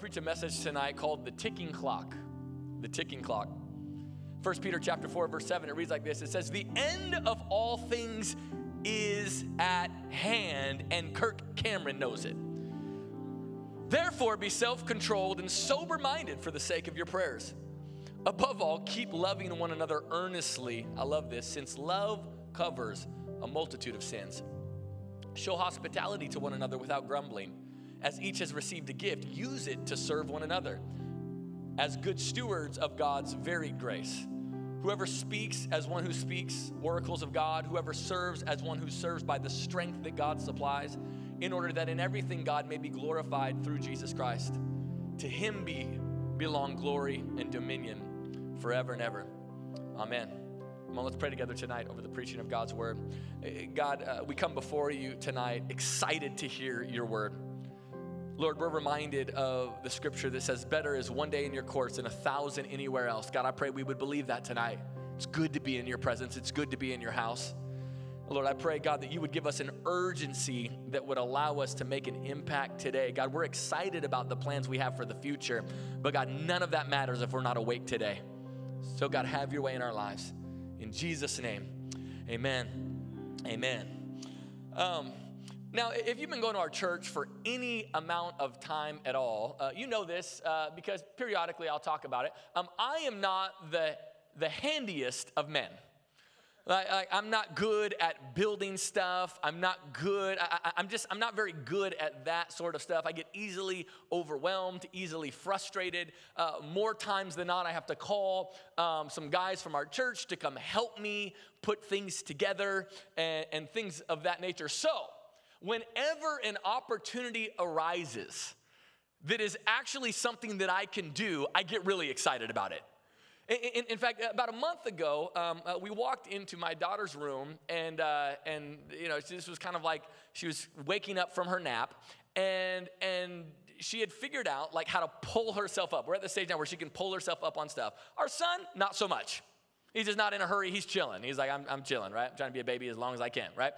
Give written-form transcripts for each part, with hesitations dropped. preach a message tonight called The Ticking Clock. The Ticking Clock. 1 Peter chapter 4, verse 7, it reads like this. It says, the end of all things is at hand, and Kirk Cameron knows it. Therefore, be self-controlled and sober-minded for the sake of your prayers. Above all, keep loving one another earnestly. I love this. Since love covers a multitude of sins. Show hospitality to one another without grumbling. As each has received a gift, use it to serve one another. As good stewards of God's varied grace. Whoever speaks as one who speaks oracles of God, whoever serves as one who serves by the strength that God supplies, in order that in everything God may be glorified through Jesus Christ. To him belong glory and dominion forever and ever. Amen. Come on, let's pray together tonight over the preaching of God's word. God, we come before you tonight excited to hear your word. Lord, we're reminded of the scripture that says, better is one day in your courts than 1,000 anywhere else. God, I pray we would believe that tonight. It's good to be in your presence. It's good to be in your house. Lord, I pray, God, that you would give us an urgency that would allow us to make an impact today. God, we're excited about the plans we have for the future, but God, none of that matters if we're not awake today. So God, have your way in our lives. In Jesus' name, amen. Amen. Now, if you've been going to our church for any amount of time at all, you know this because periodically I'll talk about it. I am not the handiest of men. Like, I'm not good at building stuff. I'm not good. I'm not very good at that sort of stuff. I get easily overwhelmed, easily frustrated. More times than not, I have to call some guys from our church to come help me put things together and things of that nature. So, whenever an opportunity arises that is actually something that I can do, I get really excited about it. In fact, about a month ago, we walked into my daughter's room, and you know, this was kind of like she was waking up from her nap, and she had figured out like how to pull herself up. We're at the stage now where she can pull herself up on stuff. Our son, not so much. He's just not in a hurry. He's chilling. He's like, I'm chilling, right? I'm trying to be a baby as long as I can, right?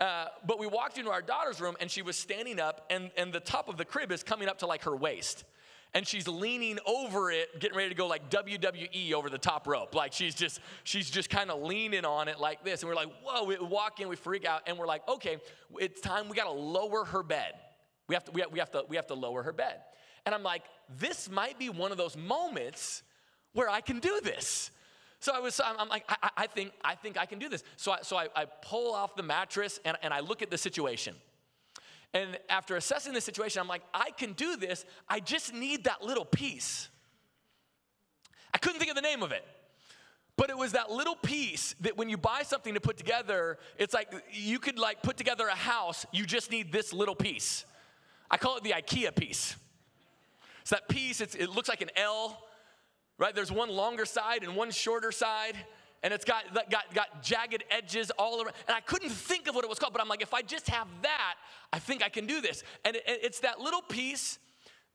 But we walked into our daughter's room, and she was standing up, and the top of the crib is coming up to like her waist. And she's leaning over it, getting ready to go like WWE over the top rope. Like she's just kind of leaning on it like this. And we're like, whoa, we walk in, we freak out. And we're like, okay, it's time. We got to lower her bed. We have to lower her bed. And I'm like, this might be one of those moments where I can do this. So I'm like, I think I can do this. So I pull off the mattress and I look at the situation. And after assessing the situation, I'm like, I can do this. I just need that little piece. I couldn't think of the name of it. But it was that little piece that when you buy something to put together, it's like you could like put together a house. You just need this little piece. I call it the IKEA piece. It's that piece. It looks like an L, right? There's one longer side and one shorter side. And it's got jagged edges all around. And I couldn't think of what it was called, but I'm like, if I just have that, I think I can do this. And it's that little piece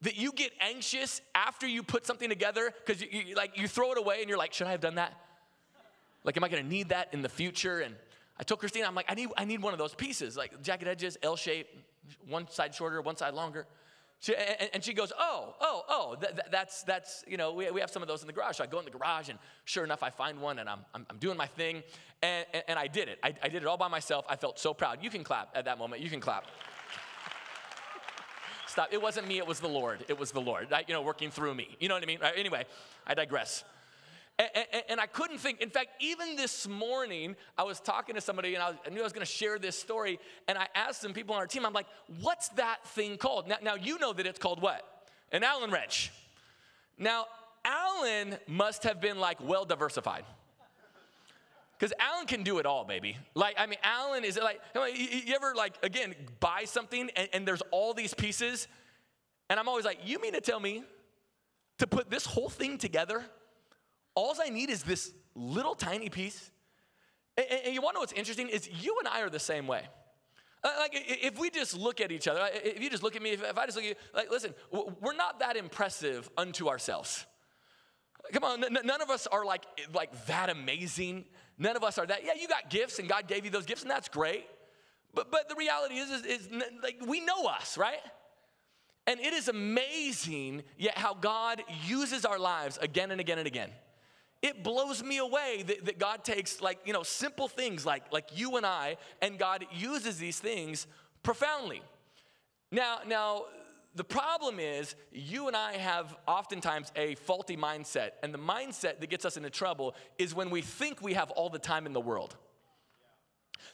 that you get anxious after you put something together because you throw it away and you're like, should I have done that? Like, am I going to need that in the future? And I told Christina, I'm like, I need one of those pieces, like jagged edges, L shape, one side shorter, one side longer. She goes, oh, that's you know, we have some of those in the garage. So I go in the garage, and sure enough, I find one, and I'm doing my thing, and I did it. I did it all by myself. I felt so proud. You can clap at that moment. You can clap. Stop. It wasn't me. It was the Lord. It was the Lord, I, you know, working through me. You know what I mean? Right, anyway, I digress. And I couldn't think. In fact, even this morning, I was talking to somebody, and I knew I was going to share this story, and I asked some people on our team, I'm like, what's that thing called? Now you know that it's called what? An Allen wrench. Now, Allen must have been, like, well-diversified. Because Allen can do it all, baby. Like, I mean, Allen is, like, you ever, like, again, buy something, and there's all these pieces, and I'm always like, you mean to tell me to put this whole thing together? All I need is this little tiny piece. And you want to know what's interesting is you and I are the same way. Like, if we just look at each other, if you just look at me, if I just look at you, like, listen, we're not that impressive unto ourselves. Come on, none of us are like that amazing. None of us are that. Yeah, you got gifts, and God gave you those gifts, and that's great. But the reality is like, we know us, right? And it is amazing yet how God uses our lives again and again and again. It blows me away that God takes, like, you know, simple things like you and I, and God uses these things profoundly. Now, the problem is you and I have oftentimes a faulty mindset, and the mindset that gets us into trouble is when we think we have all the time in the world.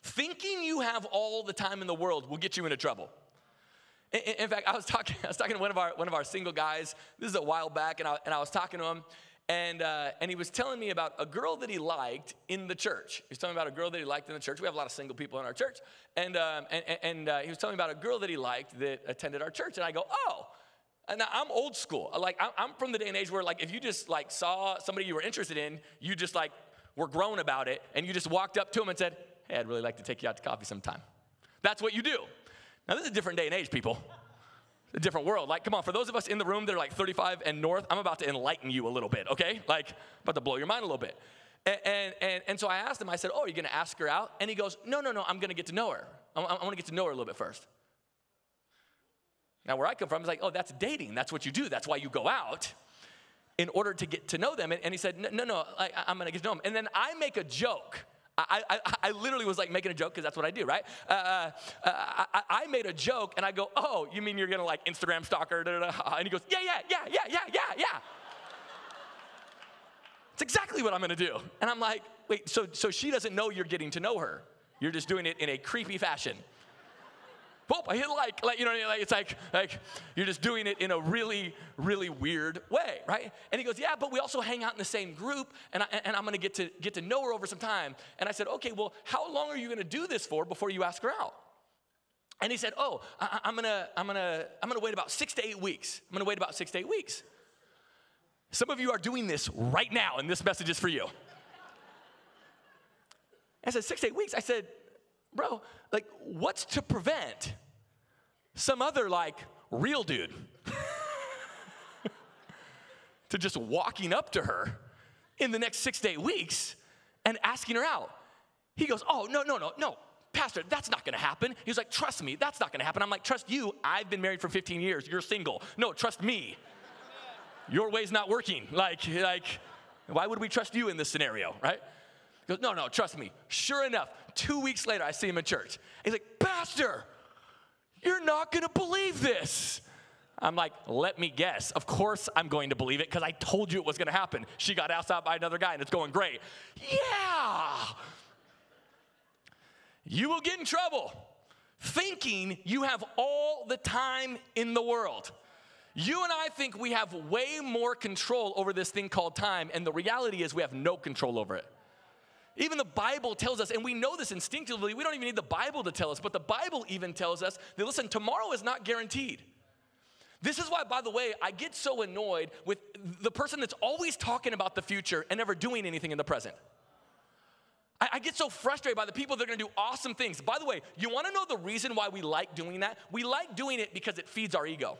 Thinking you have all the time in the world will get you into trouble. In fact, I was talking to one of our single guys. This is a while back, and I was talking to him, and he was telling me about a girl that he liked in the church. He was telling me about a girl that he liked in the church. We have a lot of single people in our church, and he was telling me about a girl that he liked that attended our church. And I go, oh. And now I'm old school. Like, I'm from the day and age where, like, if you just, like, saw somebody you were interested in, you just, like, were grown about it, and you just walked up to him and said, hey, I'd really like to take you out to coffee sometime. That's what you do. Now, this is a different day and age, people. It's a different world. Like, come on, for those of us in the room that are like 35 and north, I'm about to enlighten you a little bit, okay? Like, I'm about to blow your mind a little bit. And so I asked him, I said, oh, are you going to ask her out? And he goes, no, I'm going to get to know her. I want to get to know her a little bit first. Now, where I come from, it's like, oh, that's dating. That's what you do. That's why you go out, in order to get to know them. And he said, no, I'm going to get to know them. And then I make a joke. I literally was like making a joke because that's what I do, right? I made a joke and I go, oh, you mean you're going to like Instagram stalker? Da, da, da. And he goes, yeah. It's exactly what I'm going to do. And I'm like, wait, so she doesn't know you're getting to know her. You're just doing it in a creepy fashion. Boop, I hit like, you know what I mean? Like, it's like you're just doing it in a really, really weird way, right? And he goes, yeah, but we also hang out in the same group, and I'm going to get to know her over some time. And I said, okay, well, how long are you going to do this for before you ask her out? And he said, oh, I'm going to wait about 6 to 8 weeks. I'm going to wait about 6 to 8 weeks. Some of you are doing this right now, and this message is for you. I said, 6 to 8 weeks? I said, bro, like, what's to prevent some other, like, real dude to just walking up to her in the next 6 to 8 weeks and asking her out? He goes, oh, no, pastor, that's not going to happen. He was like, trust me, that's not going to happen. I'm like, trust you. I've been married for 15 years. You're single. No, trust me. Your way's not working. Like, why would we trust you in this scenario, right? He goes, no, trust me. Sure enough, 2 weeks later, I see him in church. He's like, pastor, you're not going to believe this. I'm like, let me guess. Of course I'm going to believe it because I told you it was going to happen. She got asked out by another guy, and it's going great. Yeah. You will get in trouble thinking you have all the time in the world. You and I think we have way more control over this thing called time, and the reality is we have no control over it. Even the Bible tells us, and we know this instinctively, we don't even need the Bible to tell us, but the Bible even tells us that, listen, tomorrow is not guaranteed. This is why, by the way, I get so annoyed with the person that's always talking about the future and never doing anything in the present. I get so frustrated by the people that are going to do awesome things. By the way, you want to know the reason why we like doing that? We like doing it because it feeds our ego.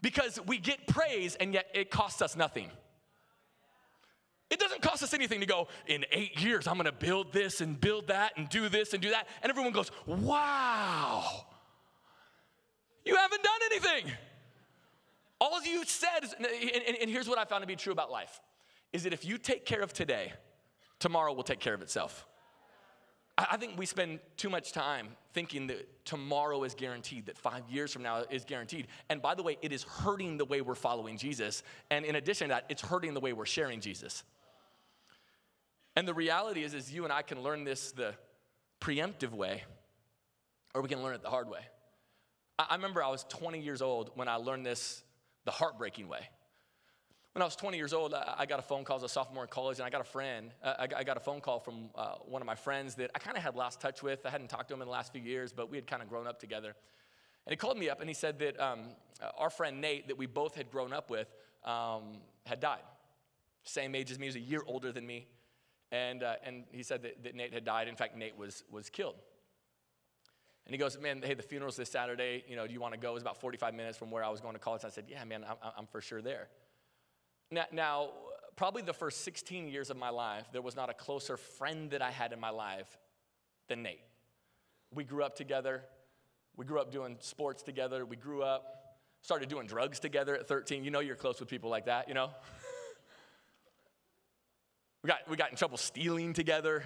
Because we get praise, and yet it costs us nothing. It doesn't cost us anything to go, in 8 years, I'm going to build this and build that and do this and do that. And everyone goes, wow, you haven't done anything. All you said is, and here's what I found to be true about life, is that if you take care of today, tomorrow will take care of itself. I think we spend too much time thinking that tomorrow is guaranteed, that 5 years from now is guaranteed. And by the way, it is hurting the way we're following Jesus. And in addition to that, it's hurting the way we're sharing Jesus. And the reality is you and I can learn this the preemptive way, or we can learn it the hard way. I remember I was 20 years old when I learned this the heartbreaking way. When I was 20 years old, I got a phone call. I was a sophomore in college, and I got a friend. I got a phone call from one of my friends that I kind of had lost touch with. I hadn't talked to him in the last few years, but we had kind of grown up together. And he called me up, and he said that our friend Nate, that we both had grown up with, had died. Same age as me. He was a year older than me. And he said that Nate had died. In fact, Nate was killed. And he goes, man, hey, the funeral's this Saturday. You know, do you want to go? It was about 45 minutes from where I was going to college. I said, yeah, man, I'm for sure there. Now, probably the first 16 years of my life, there was not a closer friend that I had in my life than Nate. We grew up together. We grew up doing sports together. We grew up started doing drugs together at 13. You know you're close with people like that, you know? We got in trouble stealing together.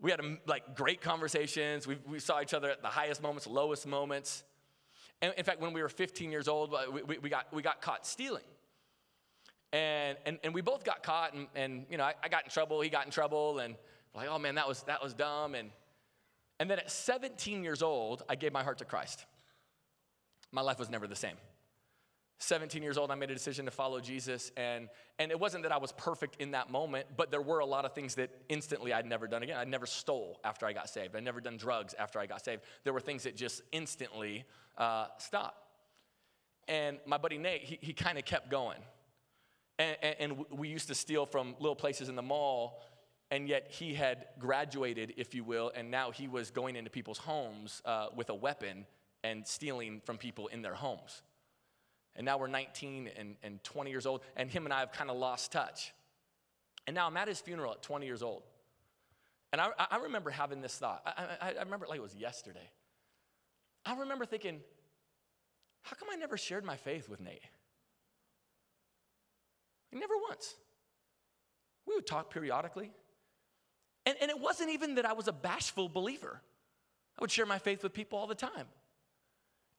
We had like great conversations. We saw each other at the highest moments, lowest moments. And in fact, when we were 15 years old, we got caught stealing. And we both got caught, and you know, I got in trouble, he got in trouble, and we're like, oh man, that was dumb. And then at 17 years old, I gave my heart to Christ. My life was never the same. 17 years old, I made a decision to follow Jesus, and it wasn't that I was perfect in that moment, but there were a lot of things that instantly I'd never done again. I never stole after I got saved. I'd never done drugs after I got saved. There were things that just instantly stopped. And my buddy Nate, he kind of kept going. And we used to steal from little places in the mall, and yet he had graduated, if you will, and now he was going into people's homes with a weapon and stealing from people in their homes. And now we're 19 and 20 years old, and him and I have kind of lost touch. And now I'm at his funeral at 20 years old. And I remember having this thought. I remember it like it was yesterday. I remember thinking, how come I never shared my faith with Nate? Never once. We would talk periodically. And it wasn't even that I was a bashful believer. I would share my faith with people all the time.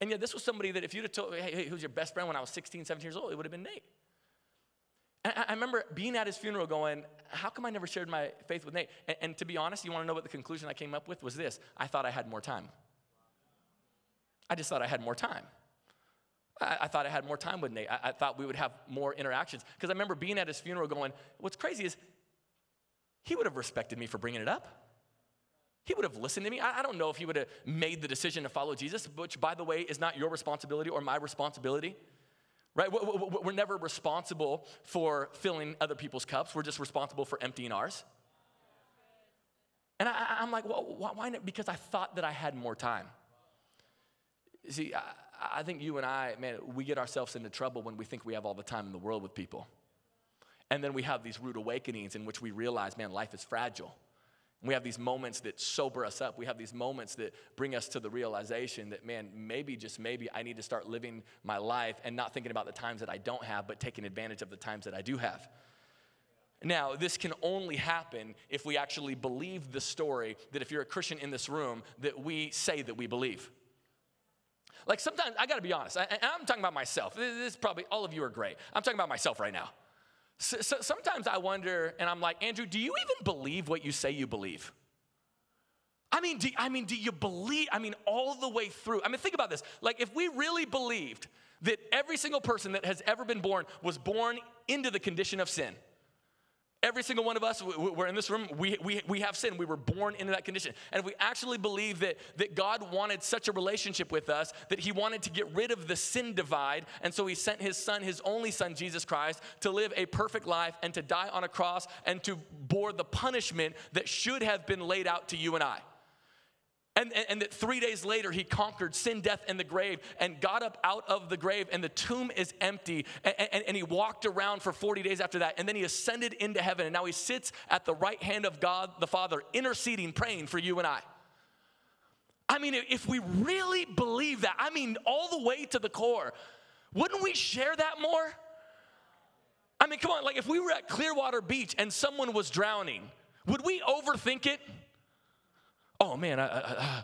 And yet this was somebody that if you'd have told me, hey, who's your best friend when I was 16, 17 years old, it would have been Nate. And I remember being at his funeral going, how come I never shared my faith with Nate? And to be honest, you want to know what the conclusion I came up with was this. I thought I had more time. I just thought I had more time. I thought I had more time with Nate. I thought we would have more interactions. Because I remember being at his funeral going, what's crazy is he would have respected me for bringing it up. He would have listened to me. I don't know if he would have made the decision to follow Jesus, which, by the way, is not your responsibility or my responsibility. Right? We're never responsible for filling other people's cups. We're just responsible for emptying ours. And I'm like, well, why not? Because I thought that I had more time. See, I think you and I, man, we get ourselves into trouble when we think we have all the time in the world with people. And then we have these rude awakenings in which we realize, man, life is fragile. And we have these moments that sober us up. We have these moments that bring us to the realization that, man, maybe, just maybe, I need to start living my life and not thinking about the times that I don't have, but taking advantage of the times that I do have. Now, this can only happen if we actually believe the story that if you're a Christian in this room, that we say that we believe. Like sometimes, I gotta be honest, I'm talking about myself. This is probably, all of you are great. I'm talking about myself right now. So sometimes I wonder, and I'm like, Andrew, do you even believe what you say you believe? I mean, do you believe, I mean, all the way through? I mean, think about this. Like if we really believed that every single person that has ever been born was born into the condition of sin. Every single one of us, we're in this room, we have sin. We were born into that condition. And if we actually believe that God wanted such a relationship with us, that he wanted to get rid of the sin divide, and so he sent his son, his only son, Jesus Christ, to live a perfect life and to die on a cross and to bore the punishment that should have been laid out to you and I. And that 3 days later, he conquered sin, death, and the grave and got up out of the grave, and the tomb is empty. And he walked around for 40 days after that. And then he ascended into heaven. And now he sits at the right hand of God the Father, interceding, praying for you and I. I mean, if we really believe that, I mean, all the way to the core, wouldn't we share that more? I mean, come on, like if we were at Clearwater Beach and someone was drowning, would we overthink it? Oh, man, I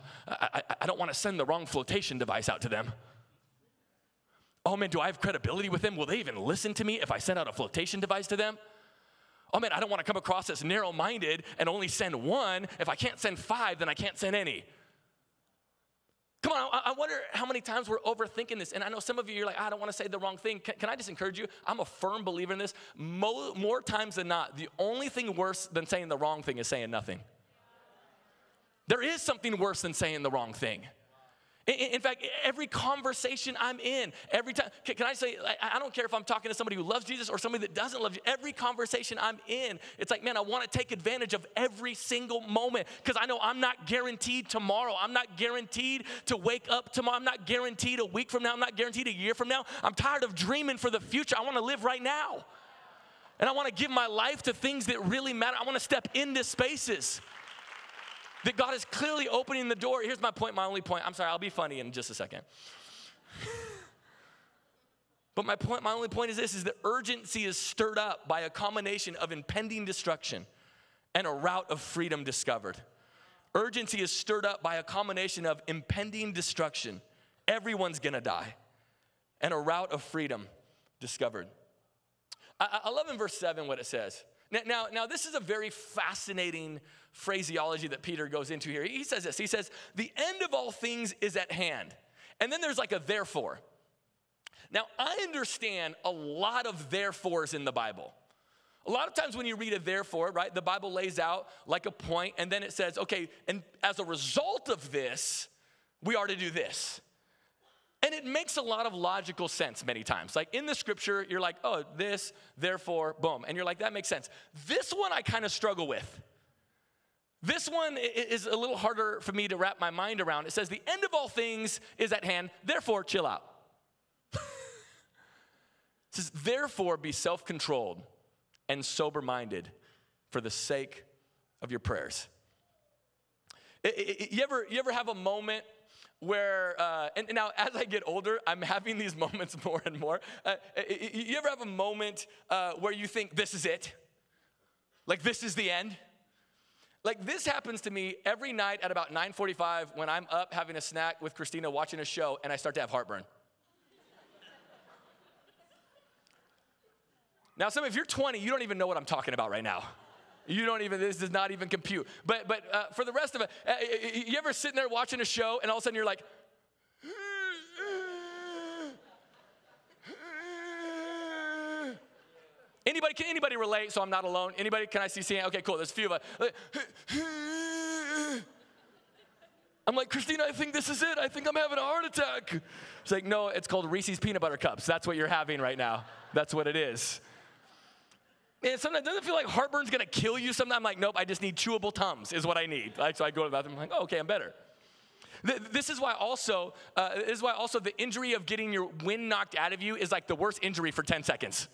don't want to send the wrong flotation device out to them. Oh, man, do I have credibility with them? Will they even listen to me if I send out a flotation device to them? Oh, man, I don't want to come across as narrow-minded and only send one. If I can't send five, then I can't send any. Come on, I wonder how many times we're overthinking this. And I know some of you, you're like, I don't want to say the wrong thing. Can I just encourage you? I'm a firm believer in this. More times than not, the only thing worse than saying the wrong thing is saying nothing. There is something worse than saying the wrong thing. In fact, every conversation I'm in, every time, can I say, I don't care if I'm talking to somebody who loves Jesus or somebody that doesn't love Jesus, every conversation I'm in, it's like, man, I want to take advantage of every single moment because I know I'm not guaranteed tomorrow. I'm not guaranteed to wake up tomorrow. I'm not guaranteed a week from now. I'm not guaranteed a year from now. I'm tired of dreaming for the future. I want to live right now. And I want to give my life to things that really matter. I want to step into spaces that God is clearly opening the door. Here's my point, my only point. I'm sorry, I'll be funny in just a second. But my only point is this, is that urgency is stirred up by a combination of impending destruction and a route of freedom discovered. Urgency is stirred up by a combination of impending destruction, everyone's gonna die, and a route of freedom discovered. I love in verse 7 what it says. Now, this is a very fascinating phraseology that Peter goes into here. He says this, he says, the end of all things is at hand. And then there's like a therefore. Now, I understand a lot of therefores in the Bible. A lot of times when you read a therefore, right, the Bible lays out like a point, and then it says, okay, and as a result of this, we are to do this. And it makes a lot of logical sense many times. Like in the scripture, you're like, oh, this, therefore, boom. And you're like, that makes sense. This one I kind of struggle with. This one is a little harder for me to wrap my mind around. It says, the end of all things is at hand, therefore, chill out. It says, therefore, be self-controlled and sober-minded for the sake of your prayers. You ever have a moment where, and now as I get older, I'm having these moments more and more. You ever have a moment where you think, this is it? Like, this is the end? Like, this happens to me every night at about 9:45 when I'm up having a snack with Christina watching a show, and I start to have heartburn. Now, some of you, if you're 20, you don't even know what I'm talking about right now. You don't even, this does not even compute. But for the rest of it, you ever sitting there watching a show and all of a sudden you're like, Anybody relate? So I'm not alone. Anybody, can I see? Okay, cool, there's a few of us. I'm like, Christina, I think this is it. I think I'm having a heart attack. It's like, no, it's called Reese's Peanut Butter Cups. That's what you're having right now. That's what it is. And sometimes, doesn't it feel like heartburn's gonna kill you sometimes? I'm like, nope, I just need chewable Tums is what I need. Like, so I go to the bathroom, I'm like, oh, okay, I'm better. This is why also the injury of getting your wind knocked out of you is like the worst injury for 10 seconds.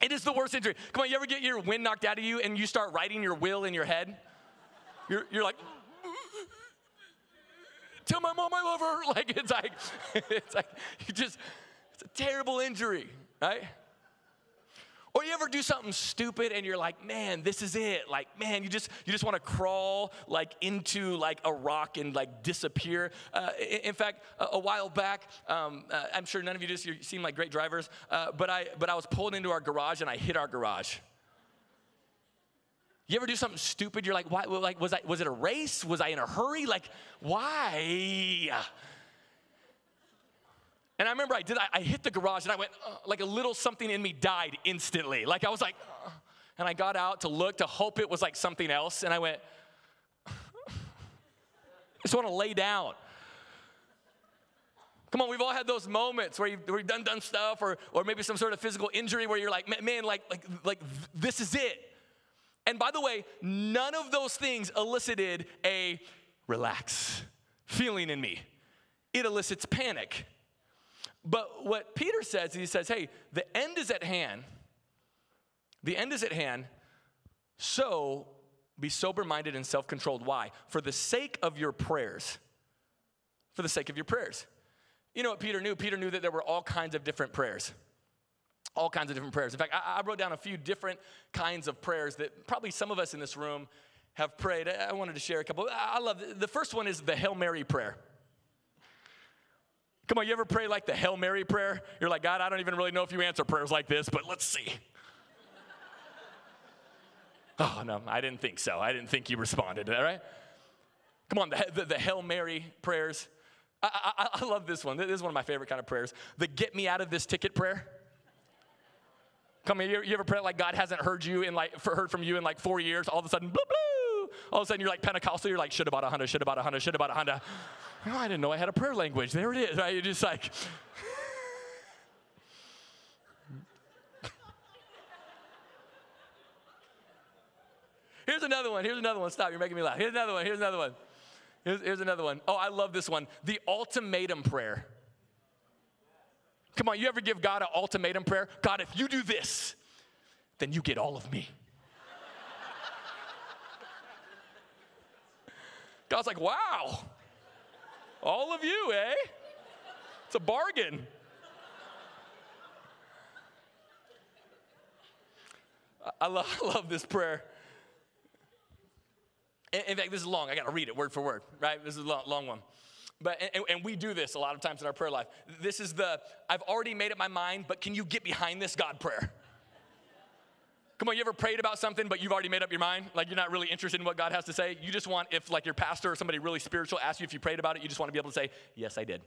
It is the worst injury. Come on, you ever get your wind knocked out of you and you start writing your will in your head? You're like, tell my mom I love her. Like, it's like, you just, it's a terrible injury, right? Or you ever do something stupid and you're like, man, this is it. Like, man, you just want to crawl like into like a rock and like disappear. In fact, a while back, I'm sure none of you you seem like great drivers, but I was pulled into our garage and I hit our garage. You ever do something stupid? You're like, why? Like, was it a race? Was I in a hurry? Like, why? And I remember I hit the garage and I went, like a little something in me died instantly. Like I was like, and I got out to look, to hope it was like something else. And I went, I just want to lay down. Come on, we've all had those moments where you've done stuff or maybe some sort of physical injury where you're like, man, like this is it. And by the way, none of those things elicited a relax feeling in me. It elicits panic. But what Peter says, he says, hey, the end is at hand. The end is at hand. So be sober-minded and self-controlled. Why? For the sake of your prayers. For the sake of your prayers. You know what Peter knew? Peter knew that there were all kinds of different prayers. All kinds of different prayers. In fact, I wrote down a few different kinds of prayers that probably some of us in this room have prayed. I wanted to share a couple. I love it. The first one is the Hail Mary prayer. Come on, you ever pray like the Hail Mary prayer? You're like, God, I don't even really know if you answer prayers like this, but let's see. Oh, no, I didn't think so. I didn't think you responded, all right? Come on, the Hail Mary prayers. I love this one. This is one of my favorite kind of prayers. The get me out of this ticket prayer. Come on, you ever pray like God hasn't heard you in like heard from you in like 4 years? All of a sudden, blah, blah. All of a sudden, you're like Pentecostal. You're like, should have bought a Honda, should have bought a Honda, should have bought a Honda. No, I didn't know I had a prayer language. There it is, right? You're just like. Here's another one. Here's another one. Stop. You're making me laugh. Here's another one. Here's another one. Here's another one. Oh, I love this one. The ultimatum prayer. Come on, you ever give God an ultimatum prayer? God, if you do this, then you get all of me. God's like, wow. All of you, eh? It's a bargain. I love this prayer. In fact, this is long. I got to read it word for word, right? This is a long one. But and we do this a lot of times in our prayer life. This is the, I've already made up my mind, but can you get behind this, God, prayer? Come on, you ever prayed about something, but you've already made up your mind? Like, you're not really interested in what God has to say? You just want, if like your pastor or somebody really spiritual asks you if you prayed about it, you just want to be able to say, yes, I did.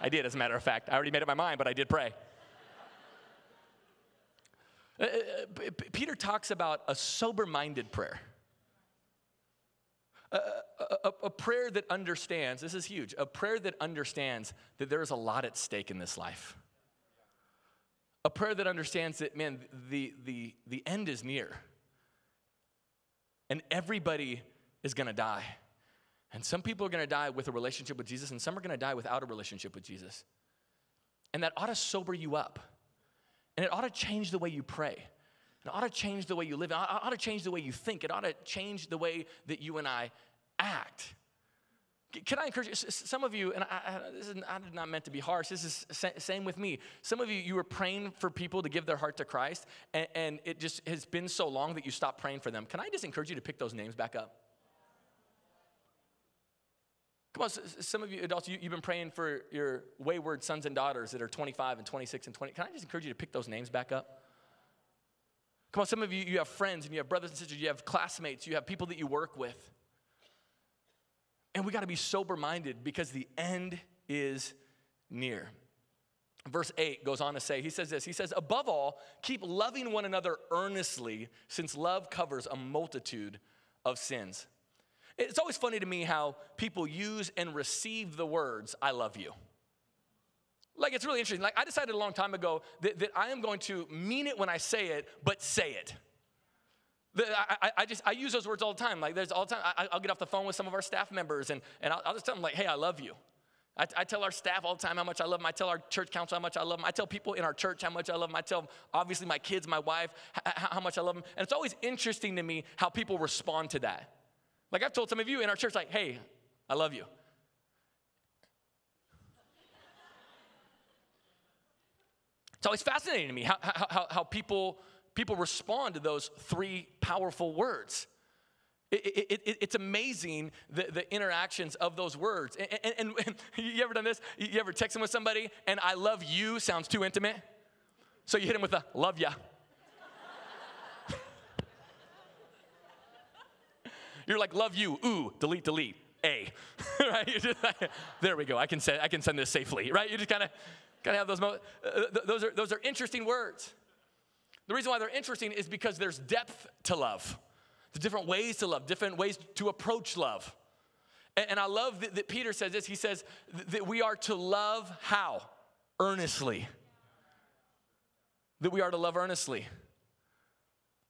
I did, as a matter of fact. I already made up my mind, but I did pray. Peter talks about a sober-minded prayer. A prayer that understands, this is huge, a prayer that understands that there is a lot at stake in this life. A prayer that understands that, man, the end is near. And everybody is going to die. And some people are going to die with a relationship with Jesus, and some are going to die without a relationship with Jesus. And that ought to sober you up. And it ought to change the way you pray. It ought to change the way you live. It ought to change the way you think. It ought to change the way that you and I act. Can I encourage you? Some of you, and I did not meant to be harsh. This is same with me. Some of you, you were praying for people to give their heart to Christ, and it just has been so long that you stopped praying for them. Can I just encourage you to pick those names back up? Come on, some of you adults, you've been praying for your wayward sons and daughters that are 25 and 26 and 20. Can I just encourage you to pick those names back up? Come on, some of you, you have friends and you have brothers and sisters, you have classmates, you have people that you work with. And we got to be sober-minded because the end is near. Verse 8 goes on to say, he says this, he says, above all, keep loving one another earnestly, since love covers a multitude of sins. It's always funny to me how people use and receive the words, I love you. Like, it's really interesting. Like, I decided a long time ago that I am going to mean it when I say it, but say it. I use those words all the time. Like, there's all the time, I'll get off the phone with some of our staff members, and I'll just tell them, like, hey, I love you. I tell our staff all the time how much I love them. I tell our church council how much I love them. I tell people in our church how much I love them. I tell, obviously, my kids, my wife, how much I love them. And it's always interesting to me how people respond to that. Like, I've told some of you in our church, like, hey, I love you. It's always fascinating to me how people respond to those three powerful words. It's amazing the interactions of those words. And you ever done this? You ever texting with somebody and I love you sounds too intimate? So you hit him with a love ya. You're like, love you, ooh, delete, delete, A. Right? You're just like, there we go, I can send this safely, right? You just kind of have those moments. Those are interesting words. The reason why they're interesting is because there's depth to love. There's different ways to love, different ways to approach love. And I love that Peter says this. He says that we are to love how? Earnestly. That we are to love earnestly.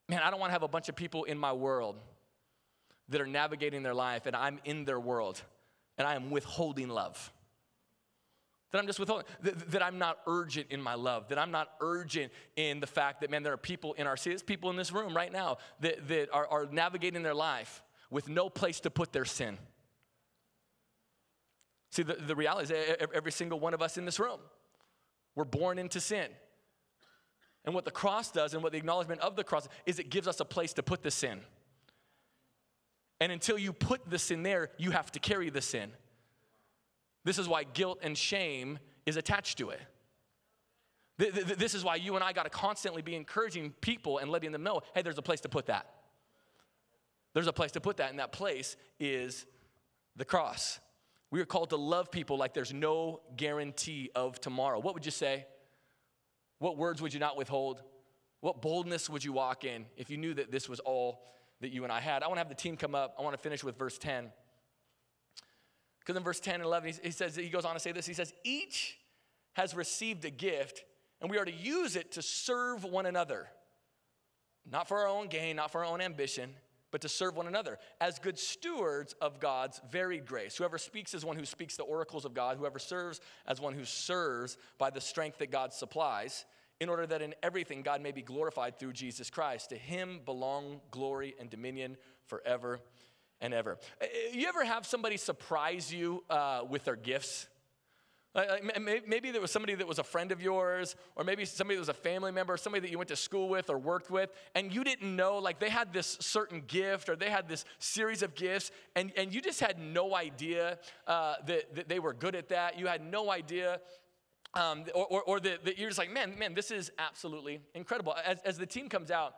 Man, I don't want to have a bunch of people in my world that are navigating their life, and I'm in their world, and I am withholding love. That I'm just withholding, that I'm not urgent in my love, that I'm not urgent in the fact that, man, there are people in our city, there's people in this room right now that are navigating their life with no place to put their sin. See, the reality is every single one of us in this room, we're born into sin. And what the cross does and what the acknowledgement of the cross is, it gives us a place to put the sin. And until you put the sin there, you have to carry the sin. This is why guilt and shame is attached to it. This is why you and I got to constantly be encouraging people and letting them know, hey, there's a place to put that. There's a place to put that, and that place is the cross. We are called to love people like there's no guarantee of tomorrow. What would you say? What words would you not withhold? What boldness would you walk in if you knew that this was all that you and I had? I want to have the team come up. I want to finish with verse 10. Because in verse 10 and 11, he says, he goes on to say this. He says, each has received a gift, and we are to use it to serve one another. Not for our own gain, not for our own ambition, but to serve one another. As good stewards of God's varied grace. Whoever speaks is one who speaks the oracles of God. Whoever serves as one who serves by the strength that God supplies, in order that in everything God may be glorified through Jesus Christ. To him belong glory and dominion forever and ever. You ever have somebody surprise you with their gifts? Maybe there was somebody that was a friend of yours, or maybe somebody that was a family member, somebody that you went to school with or worked with, and you didn't know, like, they had this certain gift or they had this series of gifts, and you just had no idea that they were good at that. You had no idea, or that you're just like, man, this is absolutely incredible. As the team comes out,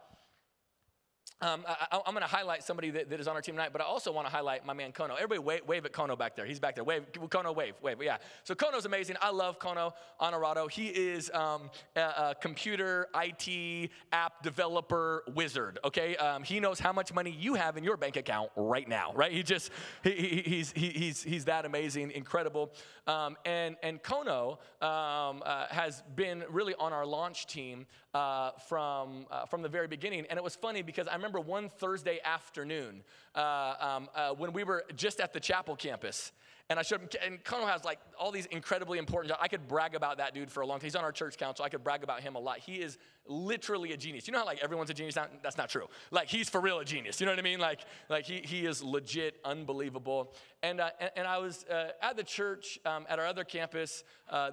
I'm going to highlight somebody that is on our team tonight, but I also want to highlight my man Kono. Everybody wave at Kono back there. He's back there. Wave, Kono, wave. Yeah. So Kono's amazing. I love Kono Honorado. He is a computer, IT, app developer wizard, okay? He knows how much money you have in your bank account right now, right? He's that amazing, incredible. And Kono has been really on our launch team from the very beginning, and it was funny because I remember one Thursday afternoon when we were just at the Chapel campus, and I showed him, and Kono has like all these incredibly important jobs. I could brag about that dude for a long time. He's on our church council. I could brag about him a lot. He is literally a genius. You know how like everyone's a genius? That's not true. Like he's for real a genius. You know what I mean? Like he is legit unbelievable. And I was at the church at our other campus.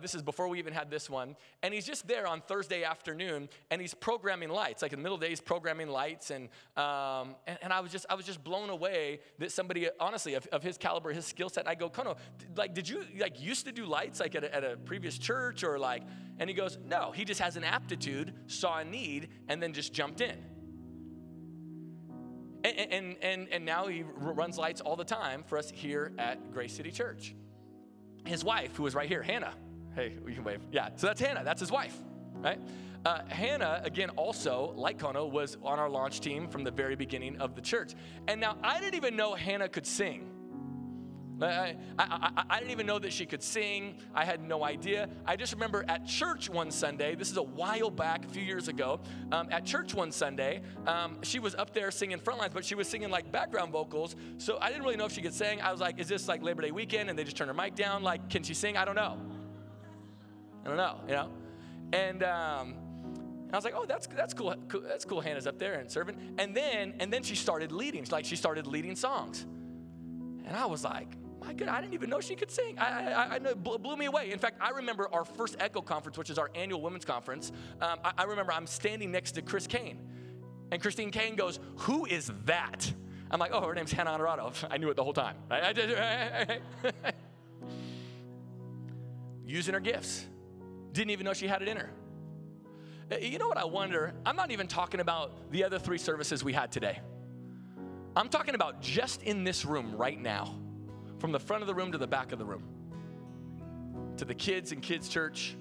This is before we even had this one. And he's just there on Thursday afternoon, and he's programming lights. Like in the middle of the day, he's programming lights. And I was just blown away that somebody honestly of his caliber, his skill set. And I go, Kono, like did you like used to do lights like at a previous church or like? And he goes, no. He just has an aptitude. Saw a need, and then just jumped in. And now he runs lights all the time for us here at Grace City Church. His wife, who is right here, Hannah. Hey, you can wave. Yeah, so that's Hannah. That's his wife, right? Hannah, again, also, like Kono, was on our launch team from the very beginning of the church. And now I didn't even know Hannah could sing. I didn't even know that she could sing. I had no idea. I just remember at church one Sunday, this is a while back, a few years ago, at church one Sunday, she was up there singing front lines, but she was singing like background vocals, so I didn't really know if she could sing. I was like, is this like Labor Day weekend? And they just turned her mic down, like, can she sing? I don't know, you know? And I was like, oh, that's cool. That's cool, Hannah's up there and serving. And then she started leading. Like, she started leading songs. And I was like, my God, I didn't even know she could sing. I know, it blew me away. In fact, I remember our first Echo Conference, which is our annual women's conference. I remember I'm standing next to Chris Kane. And Christine Kane goes, who is that? I'm like, oh, her name's Hannah Honorado. I knew it the whole time. Using her gifts. Didn't even know she had it in her. You know what I wonder? I'm not even talking about the other three services we had today. I'm talking about just in this room right now. From the front of the room to the back of the room, to the kids in kids' church,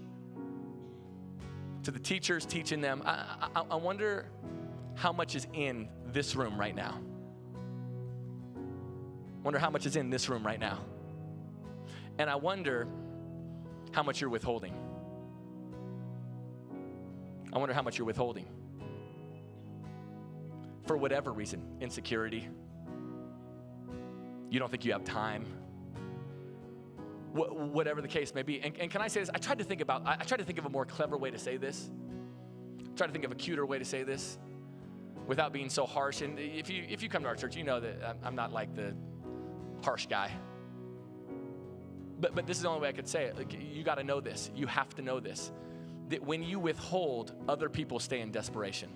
to the teachers teaching them. I wonder how much is in this room right now. Wonder how much is in this room right now. And I wonder how much you're withholding. I wonder how much you're withholding. For whatever reason, insecurity. You don't think you have time. Whatever the case may be. And can I say this? I tried to think of a more clever way to say this. I tried to think of a cuter way to say this without being so harsh. And if you come to our church, you know that I'm not like the harsh guy. But this is the only way I could say it. Like, you got to know this. You have to know this. That when you withhold, other people stay in desperation.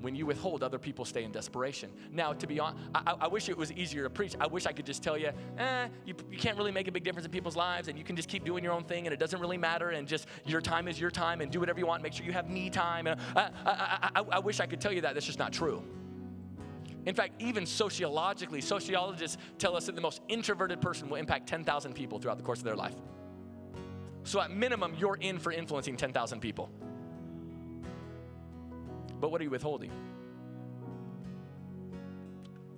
When you withhold, other people stay in desperation. Now, to be honest, I wish it was easier to preach. I wish I could just tell you, you can't really make a big difference in people's lives, and you can just keep doing your own thing, and it doesn't really matter, and just your time is your time, and do whatever you want. Make sure you have me time. And I wish I could tell you that. That's just not true. In fact, even sociologically, sociologists tell us that the most introverted person will impact 10,000 people throughout the course of their life. So at minimum, you're in for influencing 10,000 people. But what are you withholding?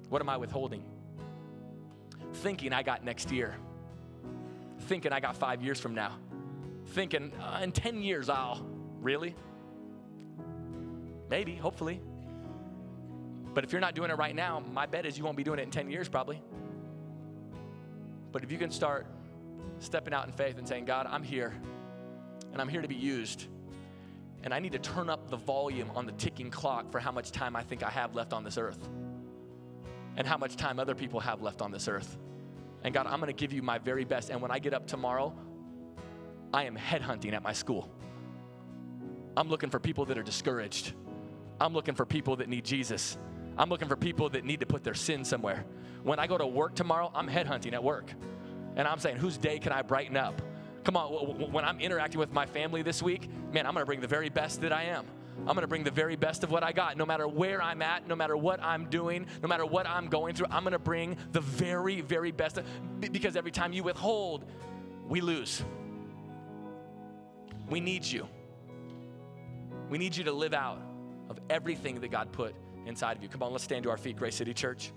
What am I withholding? Thinking I got next year. Thinking I got 5 years from now. Thinking in 10 years I'll, really? Maybe, hopefully. But if you're not doing it right now, my bet is you won't be doing it in 10 years probably. But if you can start stepping out in faith and saying, God, I'm here, and I'm here to be used. And I need to turn up the volume on the ticking clock for how much time I think I have left on this earth and how much time other people have left on this earth. And God, I'm going to give you my very best. And when I get up tomorrow, I am headhunting at my school. I'm looking for people that are discouraged. I'm looking for people that need Jesus. I'm looking for people that need to put their sin somewhere. When I go to work tomorrow, I'm headhunting at work. And I'm saying, whose day can I brighten up? Come on, when I'm interacting with my family this week, man, I'm going to bring the very best that I am. I'm going to bring the very best of what I got. No matter where I'm at, no matter what I'm doing, no matter what I'm going through, I'm going to bring the very, very best. Because every time you withhold, we lose. We need you. We need you to live out of everything that God put inside of you. Come on, let's stand to our feet, Grace City Church.